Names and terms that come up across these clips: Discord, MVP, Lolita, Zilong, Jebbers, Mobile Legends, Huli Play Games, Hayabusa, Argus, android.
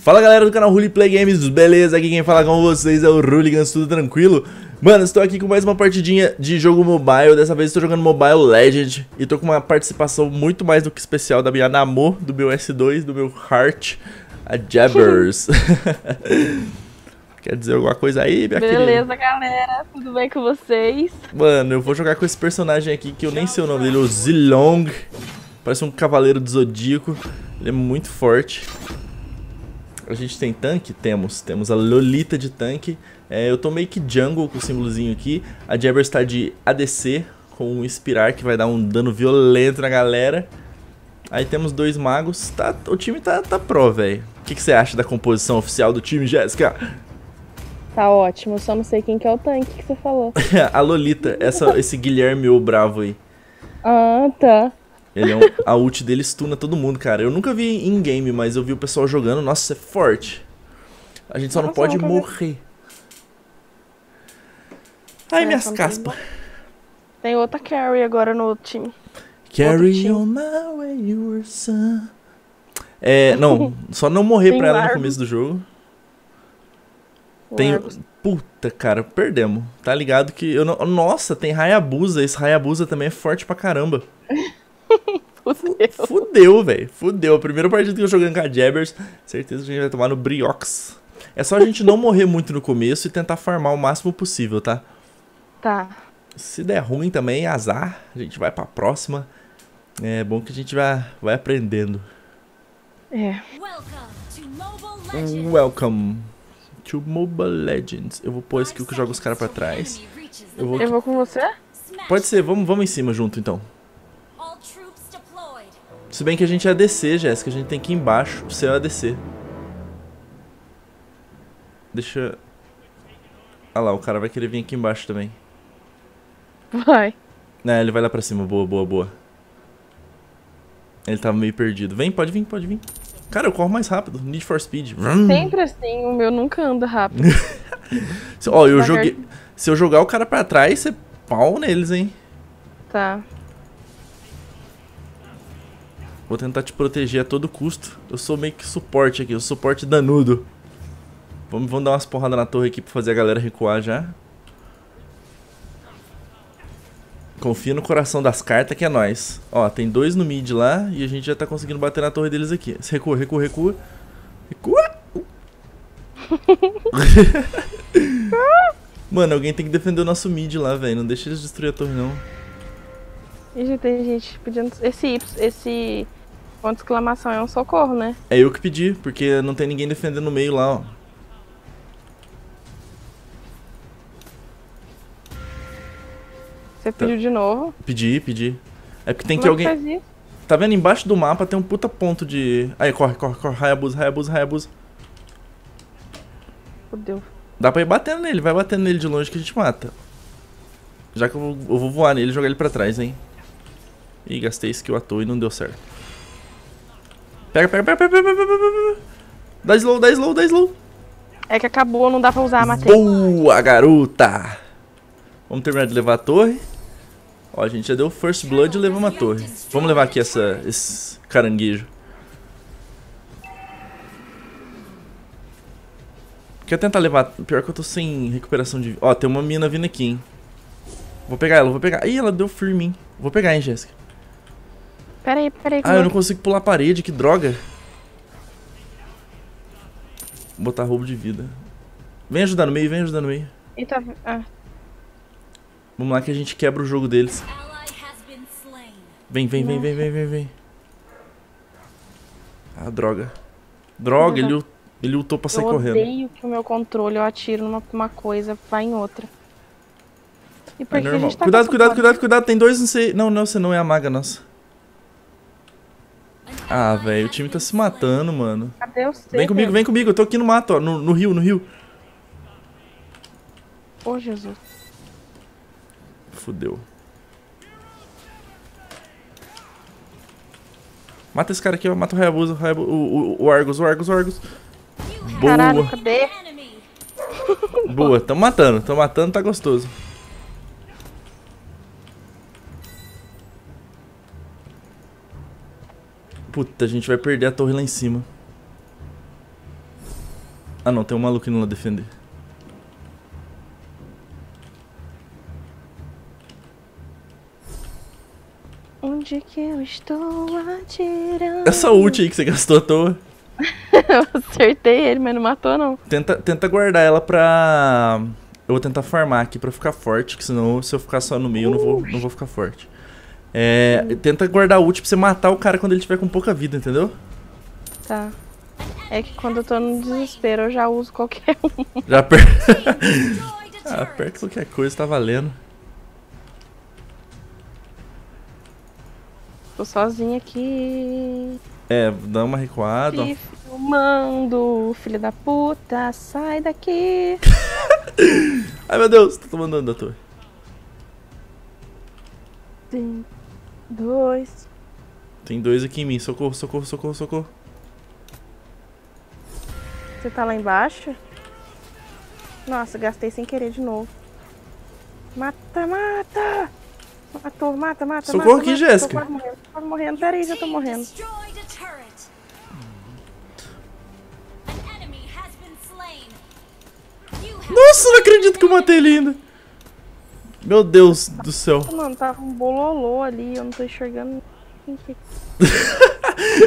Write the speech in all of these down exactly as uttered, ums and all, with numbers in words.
Fala galera do canal Huli Play Games, beleza? Aqui quem fala com vocês é o Hooligans, tudo tranquilo? Mano, estou aqui com mais uma partidinha de jogo mobile, dessa vez estou jogando Mobile Legends e estou com uma participação muito mais do que especial da minha Namor, do meu S dois, do meu Heart, a Jebbers. Quer dizer alguma coisa aí, minha querida? Beleza, galera, tudo bem com vocês? Mano, eu vou jogar com esse personagem aqui que eu nem sei o nome dele, o Zilong. Parece um cavaleiro do Zodíaco, ele é muito forte. A gente tem tanque? Temos. Temos a Lolita de tanque. É, eu tô meio que jungle com o símbolozinho aqui. A Jebbers tá de A D C, com um Inspirar, que vai dar um dano violento na galera. Aí temos dois magos. Tá, o time tá, tá pro, velho. O que, que você acha da composição oficial do time, Jéssica? Tá ótimo. Só não sei quem que é o tanque que você falou. A Lolita. Essa, esse Guilherme o bravo aí. Ah, tá. Ele é um, a ult dele stuna todo mundo, cara. Eu nunca vi em game, mas eu vi o pessoal jogando. Nossa, isso é forte. A gente só Nossa, não pode morrer. Ai, é, minhas caspas. Tem outra carry agora no outro time. Carry time. On my way, your son. É, não, só não morrer pra ela largo. No começo do jogo. Tem... Puta, cara, perdemos. Tá ligado que... Eu não... Nossa, tem Hayabusa. Esse Hayabusa também é forte pra caramba. Fudeu. Fudeu, velho. Fudeu. A primeira partida que eu jogando com a Jebbers, certeza que a gente vai tomar no Briox. É só a gente não morrer muito no começo e tentar farmar o máximo possível, tá? Tá. Se der ruim também, azar. A gente vai pra próxima. É bom que a gente vai, vai aprendendo. É. Welcome to Mobile Legends. Eu vou pôr skill que joga os caras pra trás. Eu vou, eu vou com você? Pode ser. Vamos, vamos em cima junto, então. Se bem que a gente é A D C, Jéssica, a gente tem que ir embaixo, o seu é A D C. Deixa... Ah lá, o cara vai querer vir aqui embaixo também. Vai. É, ele vai lá pra cima, boa, boa, boa. Ele tava meio perdido. Vem, pode vir, pode vir. Cara, eu corro mais rápido, Need for Speed. Sempre assim, o meu nunca anda rápido. Se, ó, eu joguei... Se eu jogar o cara pra trás, você pau neles, hein. Tá. Vou tentar te proteger a todo custo. Eu sou meio que suporte aqui, eu sou suporte danudo. Vamos, vamos dar umas porradas na torre aqui pra fazer a galera recuar já. Confia no coração das cartas que é nóis. Ó, tem dois no mid lá e a gente já tá conseguindo bater na torre deles aqui. Recua, recua, recua. Recua! Uh. Mano, alguém tem que defender o nosso mid lá, velho. Não deixa eles destruir a torre, não. E já tem gente pedindo... Esse Y, esse... ponto de exclamação é um socorro, né? É eu que pedi, porque não tem ninguém defendendo no meio lá, ó. Você pediu tá. De novo? Pedi, pedi. É porque tem Como que alguém... Tá vendo? Embaixo do mapa tem um puta ponto de... Aí, corre, corre, corre. Hayabusa, Hayabusa, Hayabusa. Fudeu. Dá pra ir batendo nele. Vai batendo nele de longe que a gente mata. Já que eu vou, eu vou voar nele e jogar ele pra trás, hein. Ih, gastei skill à toa e não deu certo. Pega, pega, pega, pega, pega, pega, pega. Dá slow, dá slow, dá slow. É que acabou, não dá pra usar a matéria. Boa, garota! Vamos terminar de levar a torre. Ó, a gente já deu first blood e levamos a torre. Vamos levar aqui essa, esse caranguejo. Quer tentar levar... Pior que eu tô sem recuperação de... Ó, tem uma mina vindo aqui, hein. Vou pegar ela, vou pegar... Ih, ela deu firme, hein. Vou pegar, hein, Jéssica. Pera aí, pera aí. Ah, eu não consigo pular a parede, que droga. Vou botar roubo de vida. Vem ajudar no meio, vem ajudar no meio. Eita, ah. Vamos lá que a gente quebra o jogo deles. Vem, vem, vem, vem, vem, vem, vem. Ah, droga. Droga, ele, ele ultou pra sair correndo. Eu odeio que o meu controle, eu atiro numa uma coisa, vai em outra. E por é que a gente tá cuidado, cuidado, cuidado, cuidado. Tem dois, não sei. Não, não, você não é a maga, nossa. Ah, velho, o time tá se matando, mano. Cadê o C? Vem comigo, vem comigo. Eu tô aqui no mato, ó. No, no rio, no rio. Ô, Jesus. Fudeu. Mata esse cara aqui, ó. Mata o Hayabusa, o, Hayabusa, o, o, o Argus, o Argus, o Argus. Boa. Caralho, cadê? Boa, tamo matando, tamo matando, tá gostoso. Puta, a gente vai perder a torre lá em cima. Ah não, tem um maluco indo lá defender. Onde que eu estou atirando? Essa ult aí que você gastou à toa. Eu acertei ele, mas não matou não. Tenta, tenta guardar ela pra... Eu vou tentar farmar aqui pra ficar forte, que senão se eu ficar só no meio uh. eu não vou, não vou ficar forte. É, hum. Tenta guardar a ult pra você matar o cara quando ele tiver com pouca vida, entendeu? Tá. É que quando eu tô no desespero eu já uso qualquer um. Já aper... ah, aperta qualquer coisa, tá valendo. Tô sozinha aqui. É, dá uma recuada. Te filmando, filho da puta, sai daqui. Ai meu Deus, tô tomando dano da torre. Tem dois. Tem dois aqui em mim, socorro, socorro, socorro, socorro. Você tá lá embaixo? Nossa, gastei sem querer de novo. Mata, mata! Matou, mata, mata, socorro mata. Socorro aqui, Jéssica. Tô quase morrendo, peraí, já tô morrendo. Nossa, não acredito que eu matei ele ainda. Meu Deus do céu. Mano, tava um bololô ali, eu não tô enxergando.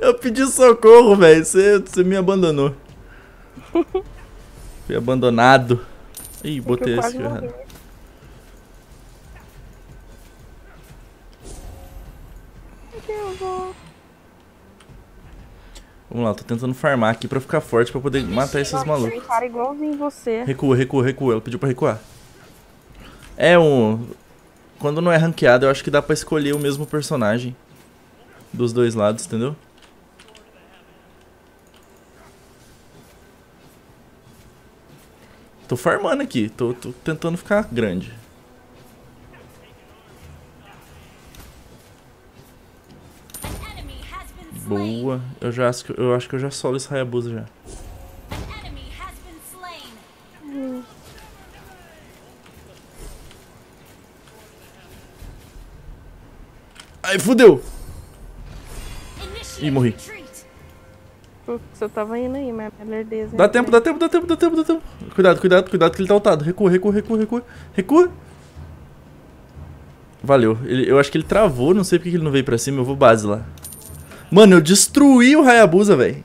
Eu pedi socorro, velho. Você, você me abandonou. Fui abandonado. Ih, botei esse errado. Eu vou. Vamos lá, tô tentando farmar aqui pra ficar forte pra poder matar esses malucos. Cara, igualzinho você. Recua, recua, recua. Ela pediu pra recuar. É um... Quando não é ranqueado, eu acho que dá pra escolher o mesmo personagem dos dois lados, entendeu? Tô farmando aqui, tô, tô tentando ficar grande. Boa, eu, já, eu acho que eu já solo esse Hayabusa já. Hum. Ai, fudeu! Ih, morri. Putz, eu tava indo aí, mas é lerdeza. Dá tempo, dá tempo, dá tempo, dá tempo, dá tempo. Cuidado, cuidado, cuidado que ele tá ultado. Recua, recua, recua, recua. Recua. Valeu. Ele, eu acho que ele travou, não sei porque ele não veio pra cima, eu vou base lá. Mano, eu destruí o Hayabusa, velho.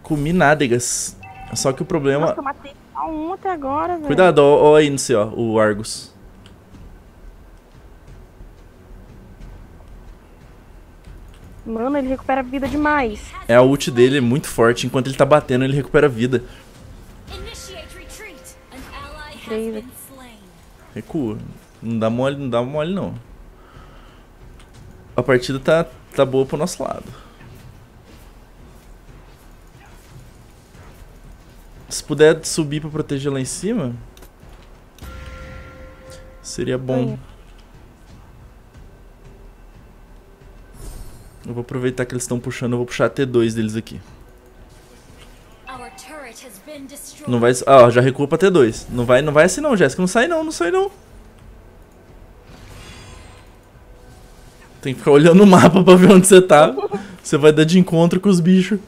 Comi nádegas. Só que o problema... Nossa, eu matei só um até agora, velho. Cuidado, ó, ó aí no C, ó, o Argus. Mano, ele recupera vida demais. É, a ult dele é muito forte. Enquanto ele tá batendo, ele recupera vida. Incrível. Recua. Não dá mole, não dá mole, não. A partida tá, tá boa pro nosso lado. Se puder subir pra proteger lá em cima, seria bom. Eu vou aproveitar que eles estão puxando, eu vou puxar a T dois deles aqui. Não vai... Ah, já recua pra T dois. Não vai, não vai assim não, Jéssica. Não sai não, não sai não. Tem que ficar olhando o mapa pra ver onde você tá. Você vai dar de encontro com os bichos.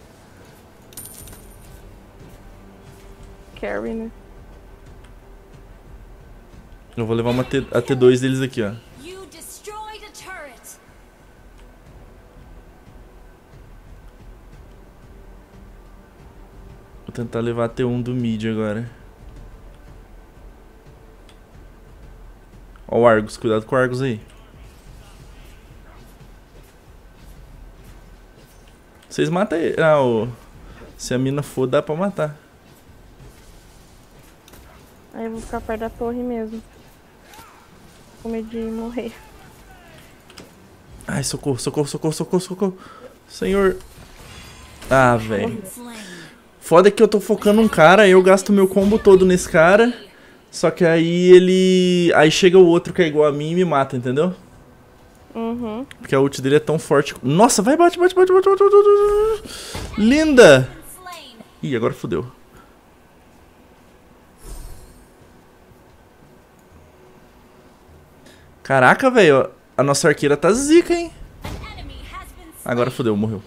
Carry, né? Eu vou levar uma T, a T dois deles aqui, ó. Vou tentar levar a T um do mid agora. Ó o Argus, cuidado com o Argus aí. Vocês matam ele. Ah, oh. Se a mina for, dá pra matar. Aí eu vou ficar perto da torre mesmo. Com medo de morrer. Ai, socorro, socorro, socorro, socorro, socorro. Senhor. Ah, velho. Foda que eu tô focando um cara, aí eu gasto meu combo todo nesse cara. Só que aí ele... Aí chega o outro que é igual a mim e me mata, entendeu? Uhum. Porque a ult dele é tão forte. Nossa, vai, bate, bate, bate, bate, bate, bate. Linda! Ih, agora fodeu. Caraca, velho. A nossa arqueira tá zica, hein? Agora fodeu, morreu.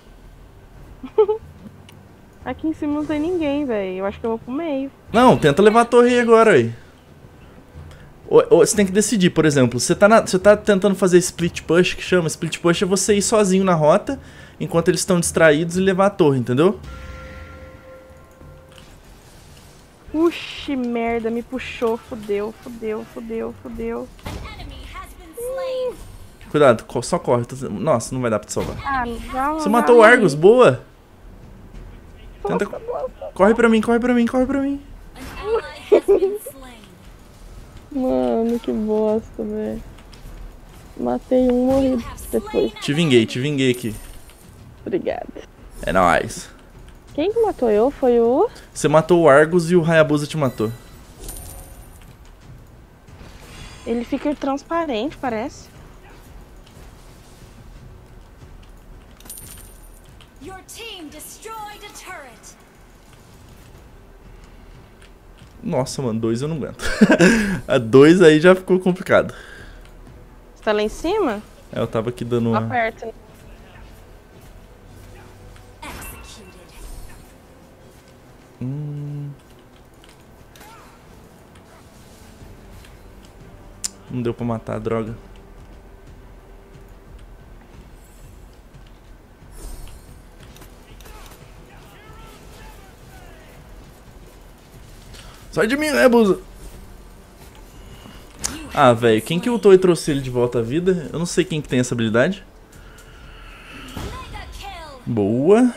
Aqui em cima não tem ninguém, velho. Eu acho que eu vou pro meio. Não, tenta levar a torre aí agora, aí. Ou, ou, você tem que decidir, por exemplo, você tá, na, você tá tentando fazer split push, que chama split push, é você ir sozinho na rota, enquanto eles estão distraídos e levar a torre, entendeu? Puxa, merda, me puxou, fudeu, fudeu, fudeu, fudeu. Hum. Cuidado, só corre. Nossa, não vai dar pra te salvar. Ah, não, você matou não, o Argus, não. Boa! Tenta... Nossa, nossa. Corre pra mim, corre pra mim, corre pra mim. Mano, que bosta, velho. Matei um, morri depois. Te vinguei, te vinguei aqui. Obrigada. É nóis. Quem que matou eu? Foi o... Você matou o Argus e o Hayabusa te matou. Ele fica transparente, parece. Your team destroyed a turret. Nossa, mano, dois eu não aguento. A dois aí já ficou complicado. Você tá lá em cima? É, eu tava aqui dando uma... Aperta. Hum... Não deu pra matar, droga. Sai de mim, né, Busa? Ah, velho, quem que ultou e trouxe ele de volta à vida? Eu não sei quem que tem essa habilidade. Boa.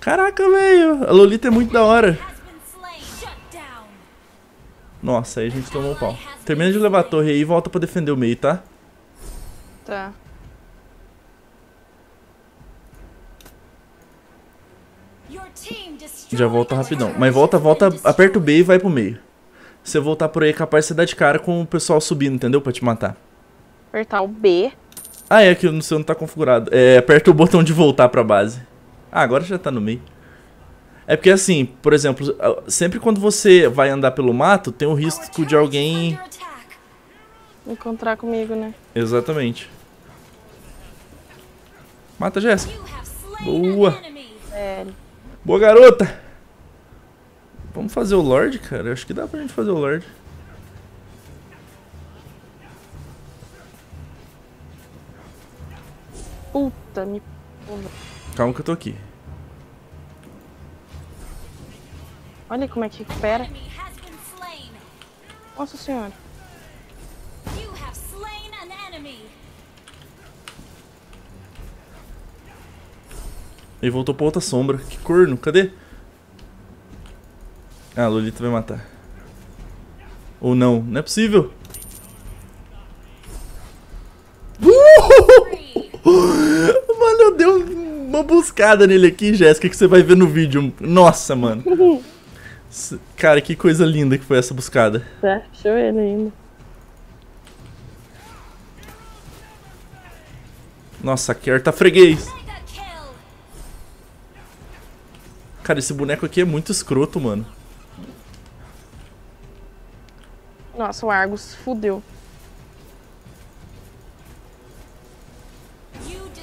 Caraca, velho. A Lolita é muito da hora. Nossa, aí a gente tomou o pau. Termina de levar a torre aí e volta pra defender o meio, tá? Tá. Já volta rapidão. Mas volta, volta, aperta o B e vai pro meio. Se eu voltar por aí, é capaz de você dar de cara com o pessoal subindo, entendeu? Pra te matar. Apertar o B. Ah, é que o seu não tá configurado. É, aperta o botão de voltar pra base. Ah, agora já tá no meio. É porque assim, por exemplo, sempre quando você vai andar pelo mato, tem o risco de alguém... encontrar comigo, né? Exatamente. Mata, Jéssica. Boa. É... Boa, garota! Vamos fazer o Lorde, cara? Acho que dá pra gente fazer o Lorde. Puta, me... Calma que eu tô aqui. Olha como é que recupera. Nossa senhora. Ele voltou pra outra sombra. Que corno, cadê? Ah, a Lolita vai matar. Ou não, não é possível. Uh! Mano, eu dei uma buscada nele aqui, Jéssica, que você vai ver no vídeo. Nossa, mano. Cara, que coisa linda que foi essa buscada. Tá, achou ele ainda. Nossa, a Kerr tá freguês. Cara, esse boneco aqui é muito escroto, mano. Nossa, o Argus fudeu.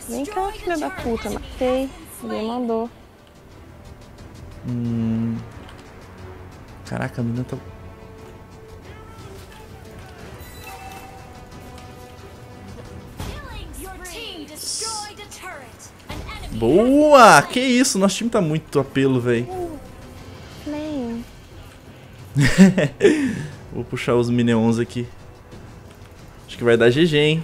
Vem cá, filha da puta. Matei. Ninguém mandou. Hum... Caraca, a mina tá... Boa! Que isso, nosso time tá muito apelo, velho. Vou puxar os minions aqui. Acho que vai dar G G, hein?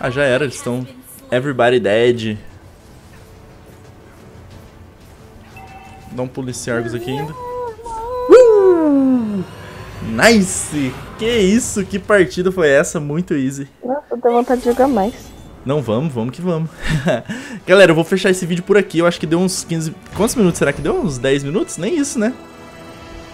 Ah, já era, eles estão... Everybody dead. Dá um pulo nesse Argus aqui ainda. Uh! Nice! Que isso, que partida foi essa? Muito easy. Nossa, deu vontade de jogar mais. Não, vamos, vamos que vamos. Galera, eu vou fechar esse vídeo por aqui. Eu acho que deu uns quinze... Quantos minutos será que deu? Uns dez minutos? Nem isso, né?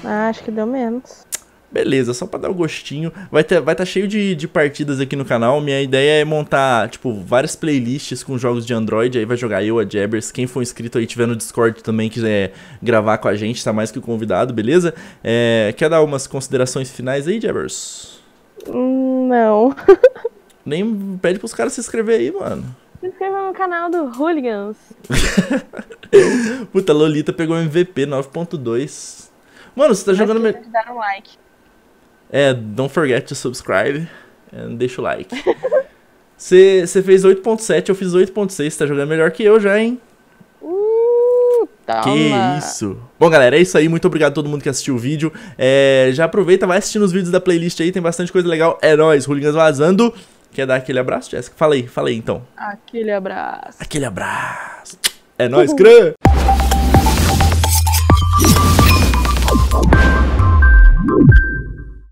Ah, acho que deu menos. Beleza, só pra dar o gostinho. Vai estar vai tá cheio de, de partidas aqui no canal. Minha ideia é montar, tipo, várias playlists com jogos de Android. Aí vai jogar eu, a Jebbers. Quem for inscrito aí, tiver no Discord também, quiser gravar com a gente, tá mais que convidado, beleza? É, quer dar umas considerações finais aí, Jebbers? Hum... não. Nem pede pros caras se inscrever aí, mano. Se inscreva no canal do Hooligans. Puta, a Lolita pegou o M V P nove ponto dois. Mano, você tá jogando... melhor. Dar um like. É, don't forget to subscribe. And deixa o like. Você fez oito ponto sete, eu fiz oito ponto seis. Você tá jogando melhor que eu já, hein? Uh, toma. Que isso. Bom, galera, é isso aí. Muito obrigado a todo mundo que assistiu o vídeo. É, já aproveita, vai assistindo os vídeos da playlist aí. Tem bastante coisa legal. É nóis, Hooligans vazando. Quer dar aquele abraço, Jéssica? Fala aí, fala aí, então. Aquele abraço. Aquele abraço. É nóis, crã!